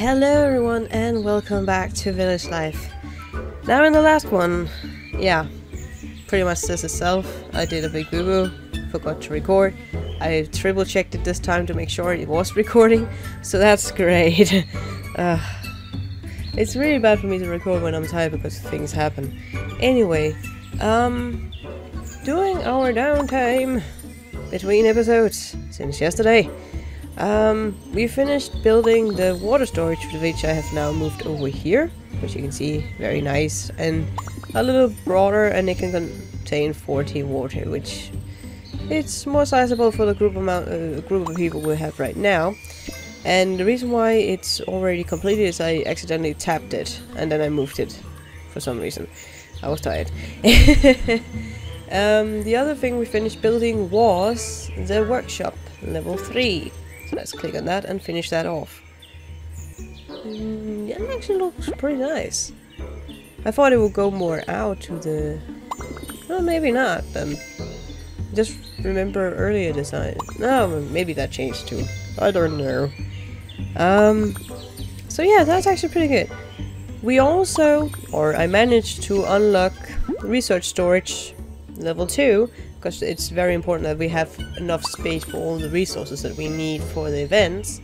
Hello everyone and welcome back to Village Life. Now in the last one, yeah, pretty much says itself. I did a big boo-boo, forgot to record. I triple checked it this time to make sure it was recording, so that's great. It's really bad for me to record when I'm tired because things happen. Anyway, doing our downtime between episodes since yesterday. We finished building the water storage village. I have now moved over here, which you can see, very nice and a little broader, and it can contain 40 water, which it's more sizable for the group of people we have right now. And the reason why it's already completed is I accidentally tapped it and then I moved it for some reason. I was tired. The other thing we finished building was the workshop level 3. So let's click on that and finish that off. Yeah, it actually looks pretty nice. I thought it would go more out to the... Well, maybe not then. Just remember earlier design. No, maybe that changed too. I don't know. So yeah, that's actually pretty good. We also, or I managed to unlock research storage level 2. Because it's very important that we have enough space for all the resources that we need for the events.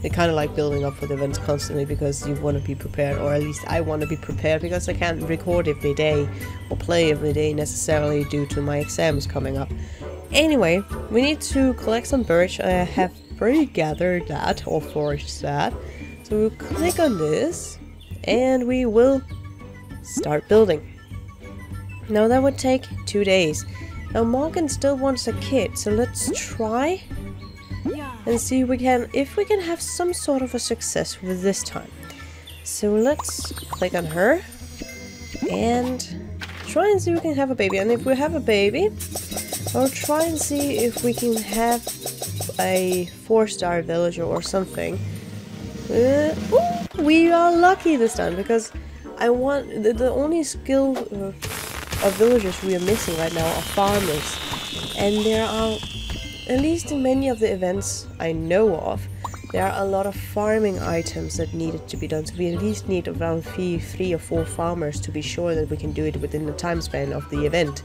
They kind of like building up for the events constantly because you want to be prepared, or at least I want to be prepared, because I can't record every day or play every day necessarily due to my exams coming up. Anyway, we need to collect some birch. I have already gathered that, or foraged that. So we'll click on this and we will start building. Now that would take 2 days. Now Morgan still wants a kid, so let's try and see if we can have some sort of a success with this time. So let's click on her and try and see if we can have a baby. And if we have a baby, I'll try and see if we can have a 4-star villager or something. Ooh, we are lucky this time, because I want the only skill of villagers we are missing right now are farmers, and there are, at least in many of the events I know of, there are a lot of farming items that needed to be done, so we at least need around 3 or 4 farmers to be sure that we can do it within the time span of the event.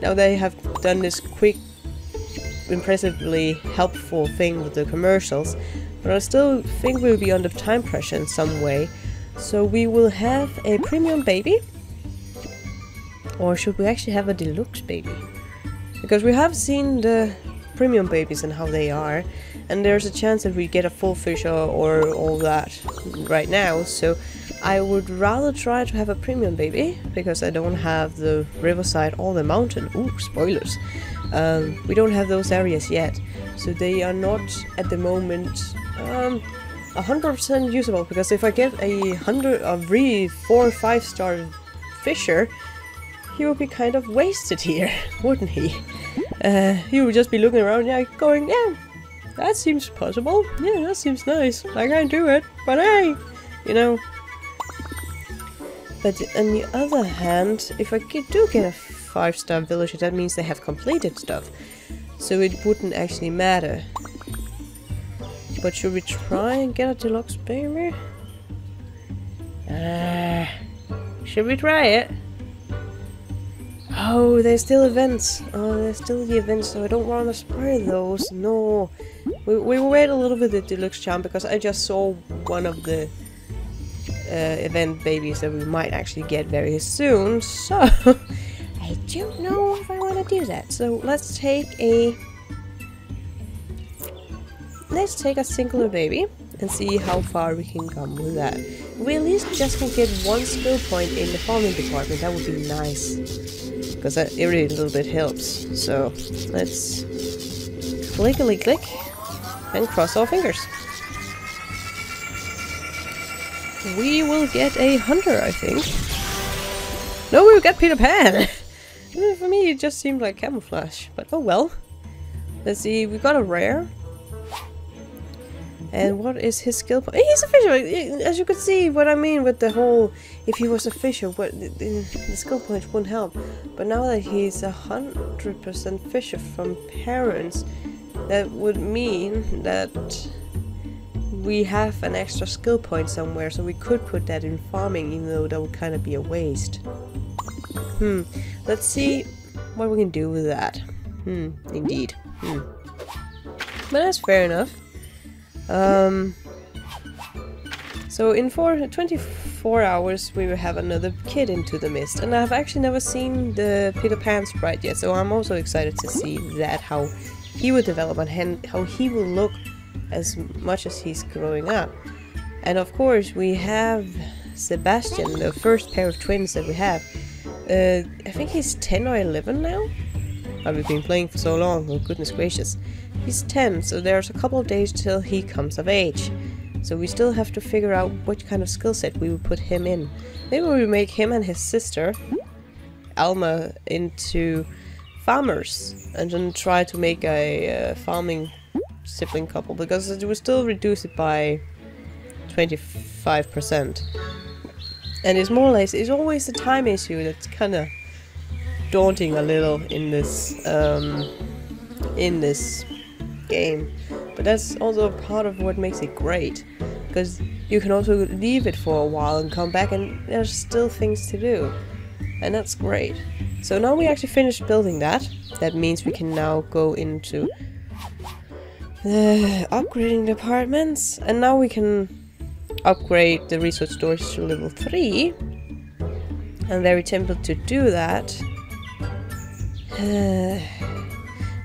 Now they have done this quick, impressively helpful thing with the commercials, but I still think we'll be under time pressure in some way, so we will have a premium baby. Or should we actually have a deluxe baby? Because we have seen the premium babies and how they are, and there's a chance that we get a full fish or all that right now, so I would rather try to have a premium baby, because I don't have the riverside or the mountain. Ooh, spoilers! We don't have those areas yet, so they are not at the moment 100% usable, because if I get a 4- or 5-star fisher, he would be kind of wasted here, wouldn't he? He would just be looking around, yeah, going, yeah, that seems possible, yeah, that seems nice, I can't do it, but hey, you know. But on the other hand, if I do get a 5-star villager, that means they have completed stuff, so it wouldn't actually matter. But should we try and get a deluxe baby? Should we try it? Oh, there's still events. Oh, there's still the events, so I don't want to spare those. No. We will wait a little bit with the deluxe charm, because I just saw one of the event babies that we might actually get very soon. So, I don't know if I want to do that. So, let's take a... Let's take a singular baby and see how far we can come with that. We at least just can get 1 skill point in the farming department. That would be nice, because that really a little bit helps. So let's clickily click and cross our fingers. We will get a hunter, I think. No, we'll get Peter Pan! For me it just seemed like camouflage, but oh well. Let's see, we got a rare. And what is his skill point? He's a fisher! As you can see what I mean with the whole, if he was a fisher, what, the skill point wouldn't help. But now that he's 100% fisher from parents, that would mean that we have an extra skill point somewhere, so we could put that in farming, even though that would kind of be a waste. Let's see what we can do with that. Indeed. But that's fair enough. So in 24 hours we will have another kid into the mist, and I've actually never seen the Peter Pan sprite yet, so I'm also excited to see that, how he will develop and how he will look as much as he's growing up. And of course we have Sebastian, the first pair of twins that we have. I think he's 10 or 11 now? I've been playing for so long, oh goodness gracious. He's 10, so there's a couple of days till he comes of age. So we still have to figure out what kind of skill set we would put him in. Maybe we make him and his sister, Alma, into farmers, and then try to make a farming sibling couple, because it will still reduce it by 25%. And it's more or less, it's always the time issue that's kind of daunting a little in this game, but that's also part of what makes it great, because you can also leave it for a while and come back, and there's still things to do, and that's great. So now we actually finished building that. That means we can now go into the upgrading departments, and now we can upgrade the resource storage to level 3. I'm very tempted to do that.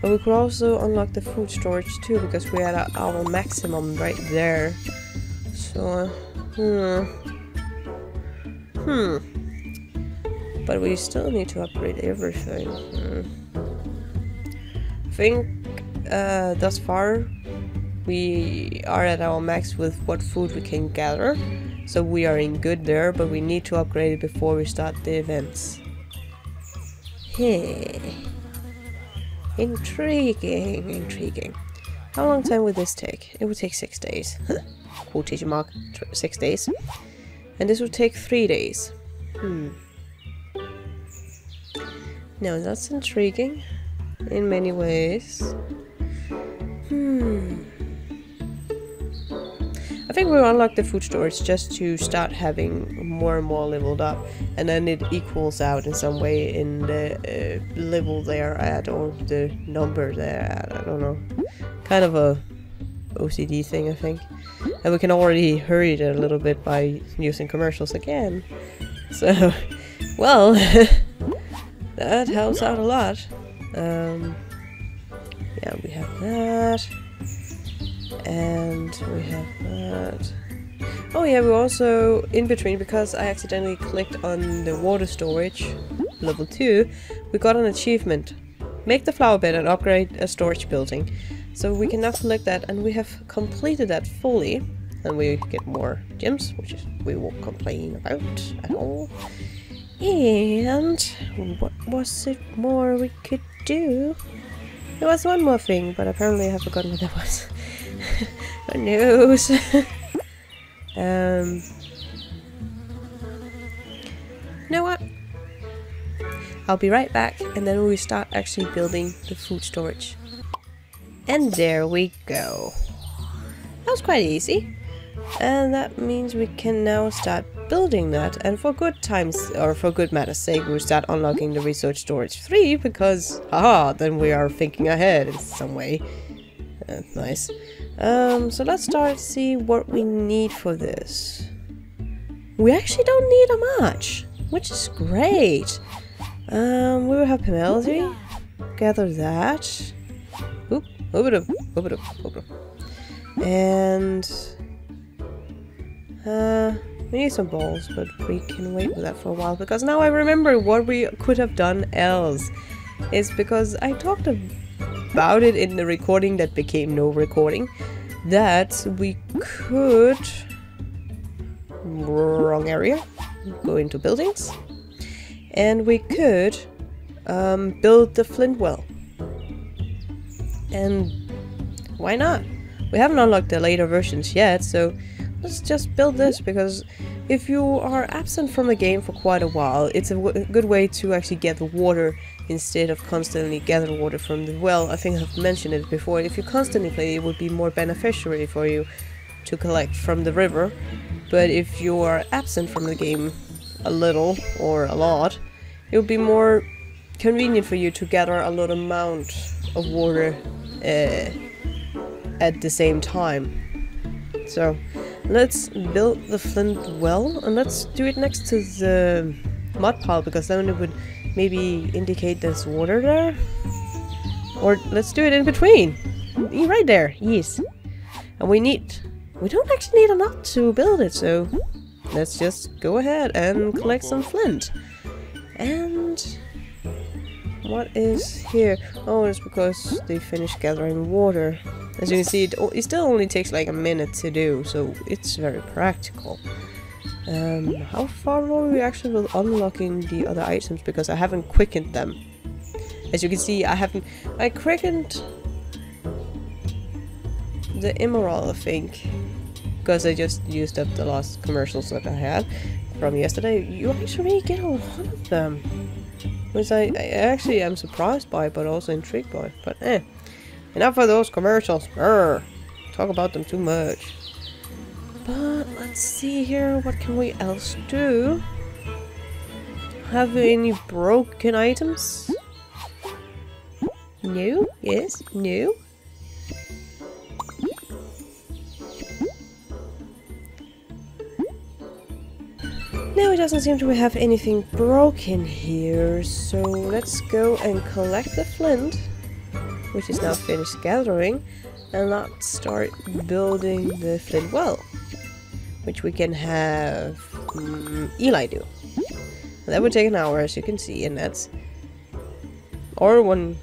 But we could also unlock the food storage too, because we had our maximum right there. So, But we still need to upgrade everything. I think thus far we are at our max with what food we can gather. So we are in good there, but we need to upgrade it before we start the events. Intriguing. How long time would this take? It would take 6 days. Quotation mark, 6 days. And this would take 3 days. No, that's intriguing in many ways. I think we'll unlock the food storage just to start having more and more leveled up, and then it equals out in some way in the level they're at, or the number they're at, I don't know. Kind of a OCD thing, I think. And we can already hurry it a little bit by using commercials again. So, well, that helps out a lot. Yeah, we have that. And we have that. Oh yeah, we're also in between, because I accidentally clicked on the water storage, level 2, we got an achievement. Make the flower bed and upgrade a storage building. So we can now select that, and we have completed that fully. And we get more gems, which is, we won't complain about at all. And what was it more we could do? There was one more thing, but apparently I have forgotten what that was. Who knows? You know what? I'll be right back, and then we start actually building the food storage. And there we go. That was quite easy. And that means we can now start building that, and for good times, or for good matters sake, we start unlocking the research storage 3, because haha, then we are thinking ahead in some way. Nice. So let's start see what we need for this. We actually don't need a much, which is great. We will have Penelope gather that. Oop, open up. And we need some balls, but we can wait with that for a while, because now I remember what we could have done else. It's because I talked about it in the recording that became no recording, that we could... wrong area. Go into buildings. And we could build the flint well. And why not? We haven't unlocked the later versions yet, so... let's just build this, because if you are absent from the game for quite a while, it's a good way to actually get the water instead of constantly gathering water from the well. I think I've mentioned it before. If you constantly play, it would be more beneficiary for you to collect from the river, but if you're absent from the game a little or a lot, it would be more convenient for you to gather a lot amount of water at the same time. So let's build the flint well, and let's do it next to the mud pile, because then it would maybe indicate there's water there. Or let's do it in between, right there. Yes, and we don't actually need a nut to build it, so let's just go ahead and collect some flint. And what is here? Oh, it's because they finished gathering water. As you can see, it still only takes like a minute to do, so it's very practical. How far were we actually with unlocking the other items, because I haven't quickened them. As you can see, I quickened the emerald, I think, because I just used up the last commercials that I had from yesterday. You actually get a lot of them, which I actually am surprised by, but also intrigued by. But enough of those commercials. Talk about them too much. But let's see here, what can we else do? Have we any broken items? No? Yes? No? No, it doesn't seem to have anything broken here, so let's go and collect the flint, which is now finished gathering, and let's start building the flint well, which we can have Eli do. That would take an hour, as you can see, and that's... or one...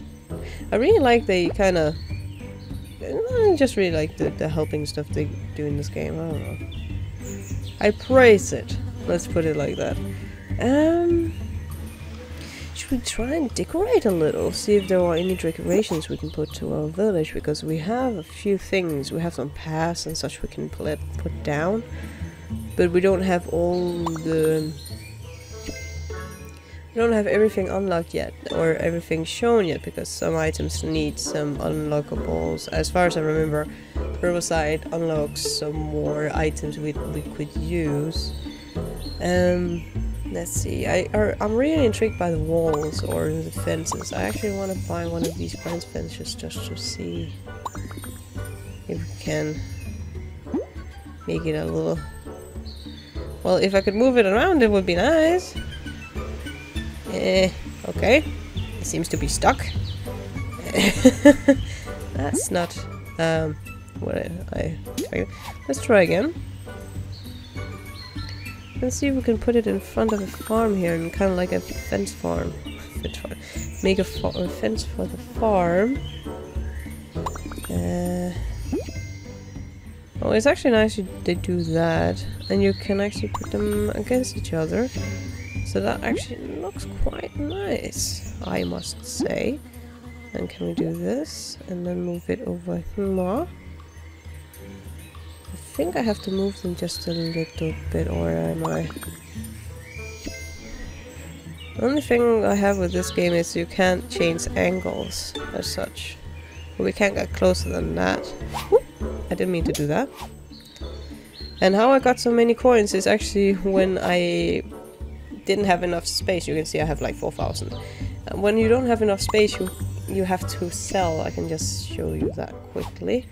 I really like the kind of... I just really like the helping stuff they do in this game, I don't know. I praise it. Let's put it like that. Should we try and decorate a little? See if there are any decorations we can put to our village, because we have a few things. We have some paths and such we can put down, but we don't have all the... we don't have everything unlocked yet, or everything shown yet, because some items need some unlockables. As far as I remember, Riverside unlocks some more items we could use. Let's see, I'm really intrigued by the walls or the fences. I actually want to buy one of these branch fences just to see if we can make it a little... well, if I could move it around, it would be nice. Okay. It seems to be stuck. That's not what I... Let's try again. Let's see if we can put it in front of a farm here, and kind of like a fence farm. Make a fence for the farm. Oh, it's actually nice they do that, and you can actually put them against each other. So that actually looks quite nice, I must say. And can we do this? And then move it over here. I think I have to move them just a little bit, or am I... the only thing I have with this game is you can't change angles as such. But we can't get closer than that. Whoop! I didn't mean to do that. And how I got so many coins is actually when I... didn't have enough space. You can see I have like 4,000. When you don't have enough space, you have to sell. I can just show you that quickly.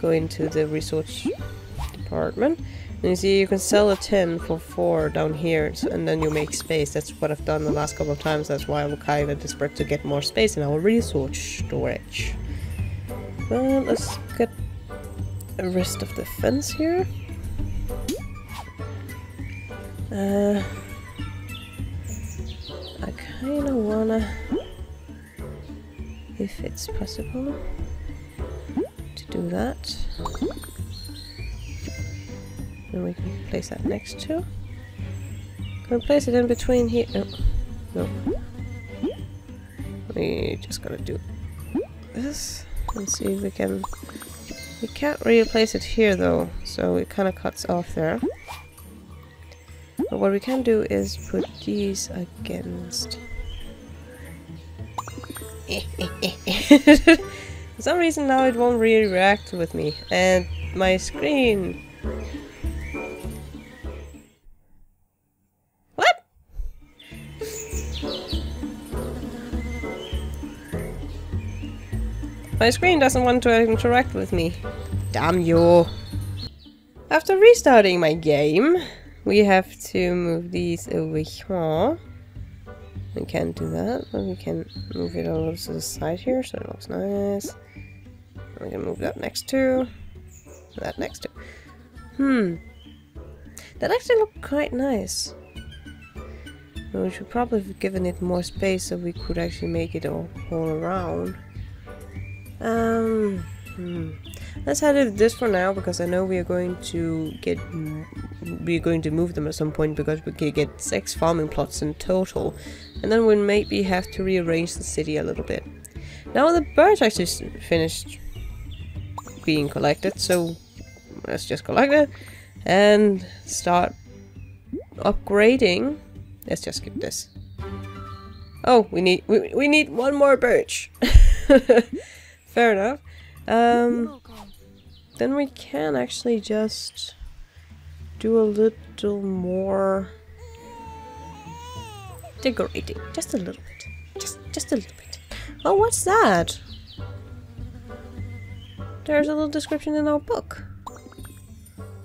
Go into the resource department, and you see you can sell a 10 for 4 down here, and then you make space. That's what I've done the last couple of times. That's why I'm kind of desperate to get more space in our resource storage. Well, let's get the rest of the fence here. I kinda wanna, if it's possible, to do that. And we can place that next to. Can we place it in between here? Oh, no. We just gotta do this and see if we can... we can't really place it here though, so it kinda cuts off there. But what we can do is put these against. For some reason now it won't really react with me, and my screen What? My screen doesn't want to interact with me. Damn you. After restarting my game, we have to move these over here. We can't do that, but we can move it over to the side here, so it looks nice. We can move that next to that next to. That actually looked quite nice. We should probably have given it more space so we could actually make it all around. Let's edit this for now, because I know we're going to move them at some point, because we could get 6 farming plots in total, and then we maybe have to rearrange the city a little bit. Now the birds actually finished being collected, so let's just collect it and start upgrading. Let's just skip this. Oh, we need one more birch. Fair enough. Then we can actually just do a little more decorating, just a little bit, just a little bit. Oh, what's that? There's a little description in our book.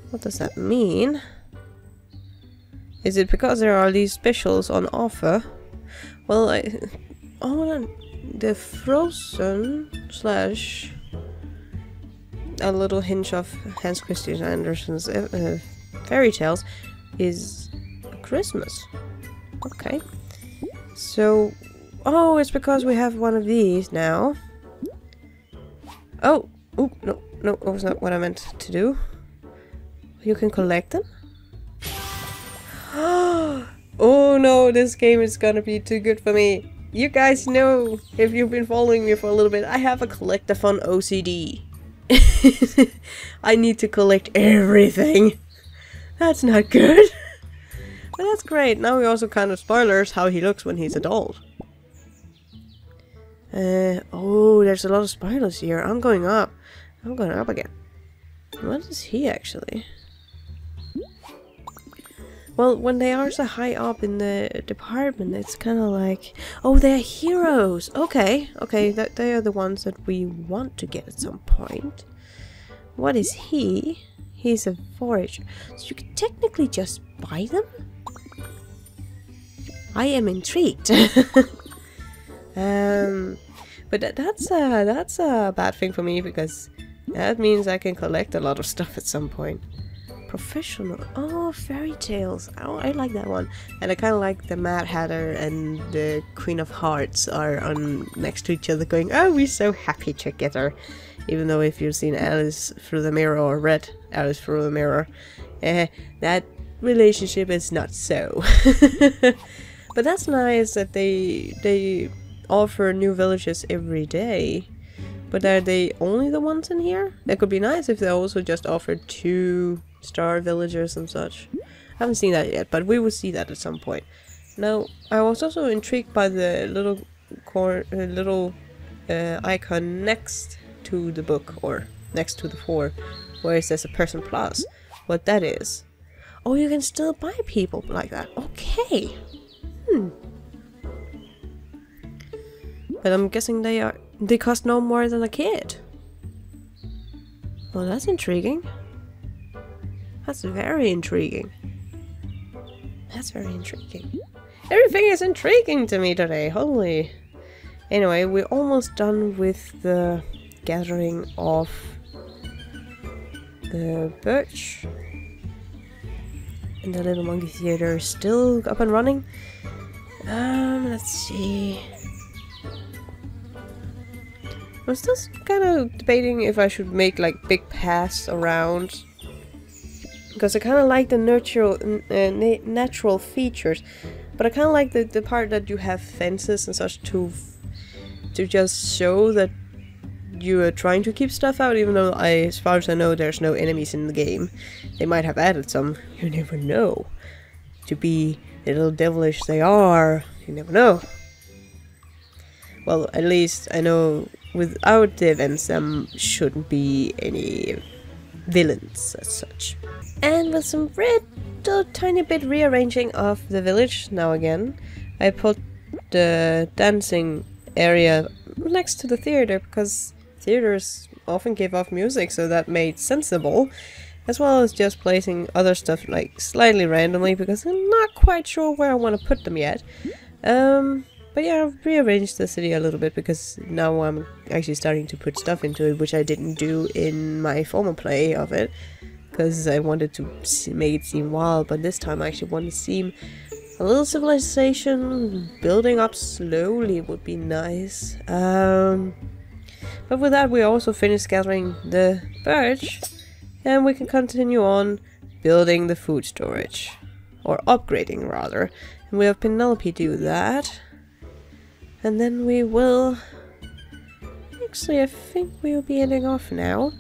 What does that mean? Is it because there are these specials on offer? Well, oh, the frozen / a little hinge of Hans Christian Andersen's fairy tales is Christmas. Okay, so oh, it's because we have one of these now. Oh, oop, no, that was not what I meant to do. You can collect them. Oh no, this game is gonna be too good for me. You guys know, if you've been following me for a little bit, I have a collectathon OCD. I need to collect everything. That's not good. But that's great. Now we also kind of spoilers how he looks when he's adult. Oh, there's a lot of spoilers here. I'm going up. I'm going up again. What is he actually? Well, when they are so high up in the department, it's kind of like, oh, they're heroes. Okay, that they are the ones that we want to get at some point. What is he? He's a forager. So you could technically just buy them? I am intrigued. But that's a bad thing for me, because that means I can collect a lot of stuff at some point. Professional. Oh, fairy tales. Oh, I like that one. And I kind of like the Mad Hatter and the Queen of Hearts are on next to each other going, oh, we're so happy together. Even though if you've seen Alice Through the Mirror or read Alice Through the Mirror, that relationship is not so. But that's nice that they offer new villages every day. But are they only the ones in here? That could be nice if they also just offered 2-star villagers and such. I haven't seen that yet, but we will see that at some point. Now, I was also intrigued by the little icon next to the book, or next to the 4, where it says a person plus. What that is. Oh, you can still buy people like that. Okay. But I'm guessing they cost no more than a kid. Well, that's intriguing. That's very intriguing. That's very intriguing. Everything is intriguing to me today, holy. Anyway, we're almost done with the gathering of the birch. And the Little Monkey Theater is still up and running. Let's see. I'm still kind of debating if I should make like big paths around, because I kind of like the natural features, but I kind of like the part that you have fences and such to just show that you are trying to keep stuff out, even though as far as I know there's no enemies in the game. They might have added some, you never know. To be the little devilish they are, you never know. Well, at least I know without the events there shouldn't be any villains as such. And with some little tiny bit rearranging of the village now again, I put the dancing area next to the theater because theaters often give off music, so that made sensible, as well as just placing other stuff like slightly randomly because I'm not quite sure where I want to put them yet. But yeah, I've rearranged the city a little bit because now I'm actually starting to put stuff into it, which I didn't do in my former play of it because I wanted to make it seem wild, but this time I actually want to seem a little civilization. Building up slowly would be nice. But with that, we also finished gathering the birch, and we can continue on building the food storage, or upgrading rather. And we have Penelope do that. And then we will... Actually, I think we'll be ending off now,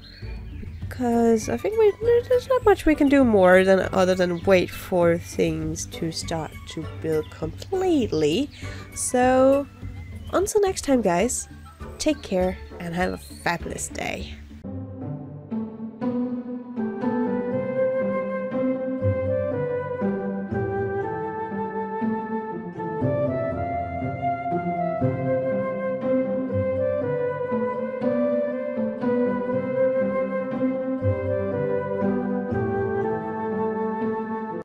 because I think there's not much we can do more than other than wait for things to start to build completely. So, until next time guys, take care and have a fabulous day.